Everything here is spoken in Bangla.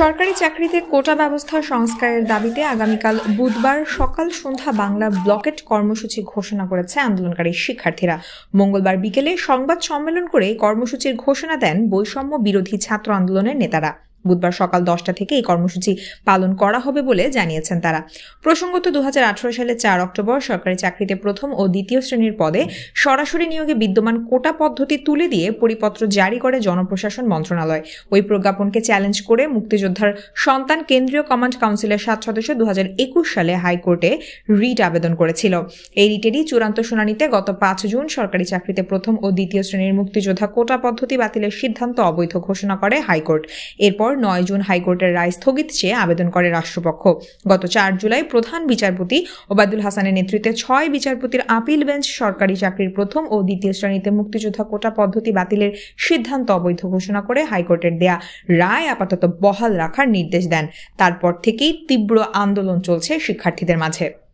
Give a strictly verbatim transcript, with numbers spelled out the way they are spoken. সরকারি চাকরিতে কোটা ব্যবস্থা সংস্কারের দাবিতে আগামীকাল বুধবার সকাল সন্ধ্যা বাংলা ব্লকেড কর্মসূচি ঘোষণা করেছে আন্দোলনকারী শিক্ষার্থীরা। মঙ্গলবার বিকেলে সংবাদ সম্মেলন করে কর্মসূচির ঘোষণা দেন বৈষম্য বিরোধী ছাত্র আন্দোলনের নেতারা। বুধবার সকাল দশটা থেকে এই কর্মসূচি পালন করা হবে বলে জানিয়েছেন তারা। প্রসঙ্গত দু হাজার আঠারো সালে চার অক্টোবর সরকারি চাকরিতে প্রথম ও দ্বিতীয় শ্রেণীর পদে সরাসরি নিয়োগে বিদ্যমান কোটা পদ্ধতি তুলে দিয়ে পরিপত্র জারি করে জনপ্রশাসন মন্ত্রণালয়। ওই প্রজ্ঞাপনকে চ্যালেঞ্জ করে মুক্তিযোদ্ধার সন্তান কেন্দ্রীয় কমান্ড কাউন্সিলের সাত সদস্য দু হাজার একুশ সালে হাইকোর্টে রিট আবেদন করেছিল। এই রিটেরই চূড়ান্ত শুনানিতে গত পাঁচ জুন সরকারি চাকরিতে প্রথম ও দ্বিতীয় শ্রেণীর মুক্তিযোদ্ধা কোটা পদ্ধতি বাতিলের সিদ্ধান্ত অবৈধ ঘোষণা করে হাইকোর্ট। এরপর নয় জুন হাইকোর্টের রায় স্থগিত চেয়ে আবেদন করে রাষ্ট্রপক্ষ। গত চার জুলাই প্রধান বিচারপতি ওবায়দুল হাসানের নেতৃত্বে ছয় বিচারপতির আপিল বেঞ্চ সরকারি চাকরির প্রথম ও দ্বিতীয় শ্রেণীতে মুক্তিযোদ্ধা কোটা পদ্ধতি বাতিলের সিদ্ধান্ত অবৈধ ঘোষণা করে হাইকোর্টের দেয়া রায় আপাতত বহাল রাখার নির্দেশ দেন। তারপর থেকেই তীব্র আন্দোলন চলছে শিক্ষার্থীদের মাঝে।